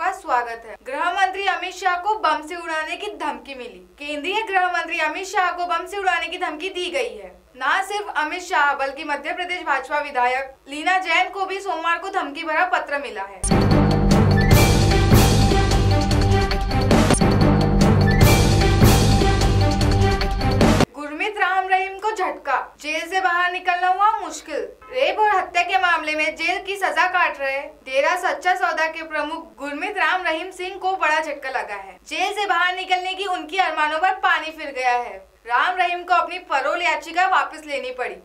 का स्वागत है। गृह मंत्री अमित शाह को बम से उड़ाने की धमकी मिली। केंद्रीय गृह मंत्री अमित शाह को बम से उड़ाने की धमकी दी गई है। न सिर्फ अमित शाह बल्कि मध्य प्रदेश भाजपा विधायक लीना जैन को भी सोमवार को धमकी भरा पत्र मिला है। गुरमीत राम रहीम को झटका, जेल से बाहर निकलना हुआ मुश्किल। रेप और हत्या के मामले में जेल की सजा काट रहे डेरा सच्चा सौदा के प्रमुख गुरमीत राम रहीम सिंह को बड़ा झटका लगा है। जेल से बाहर निकलने की उनकी अरमानों पर पानी फिर गया है। राम रहीम को अपनी पैरोल याचिका वापस लेनी पड़ी।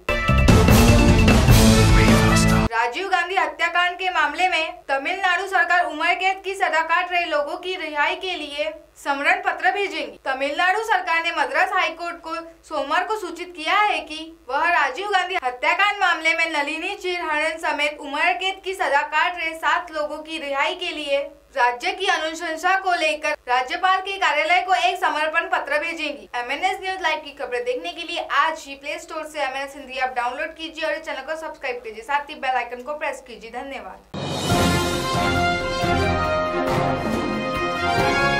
राजीव गांधी हत्याकांड के मामले में तमिलनाडु सरकार उम्र कैद की सजा काट रहे लोगों की रिहाई के लिए समरण पत्र भेजेंगी। तमिलनाडु सरकार ने मद्रास हाई कोर्ट को सोमवार को सूचित किया है कि वह राजीव गांधी हत्याकांड मामले में नलिनी चिरहरण समेत उम्र कैद की सजा काट रहे 7 लोगों की रिहाई के लिए राज्य की अनुशंसा को लेकर राज्यपाल के कार्यालय को एक समर्पण पत्र भेजेंगी। MNS न्यूज लाइव की खबरें देखने के लिए आज ही प्ले स्टोर से MNS हिंदी ऐप डाउनलोड कीजिए और चैनल को सब्सक्राइब कीजिए, साथ ही बेल आइकन को प्रेस कीजिए। धन्यवाद।